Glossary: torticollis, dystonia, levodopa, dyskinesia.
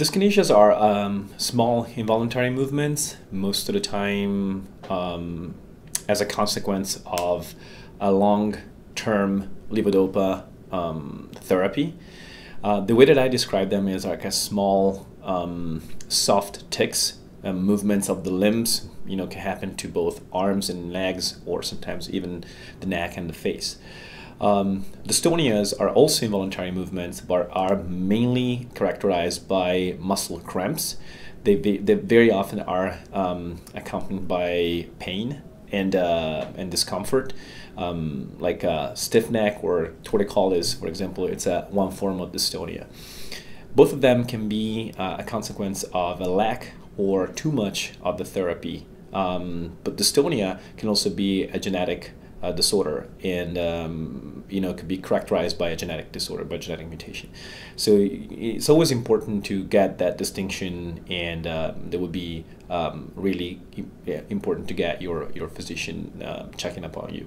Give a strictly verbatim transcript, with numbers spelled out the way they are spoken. Dyskinesias are um, small involuntary movements, most of the time um, as a consequence of a long-term levodopa um, therapy. Uh, the way that I describe them is like a small um, soft tics, uh, movements of the limbs, you know, can happen to both arms and legs, or sometimes even the neck and the face. Um, dystonias are also involuntary movements, but are mainly characterized by muscle cramps. They, they very often are um, accompanied by pain and, uh, and discomfort, um, like a stiff neck or torticollis, for example. It's a, one form of dystonia. Both of them can be uh, a consequence of a lack or too much of the therapy, um, but dystonia can also be a genetic Uh, disorder, and um, you know, could be characterized by a genetic disorder, by genetic mutation. So it's always important to get that distinction, and uh, that would be um, really important to get your your physician uh, checking up on you.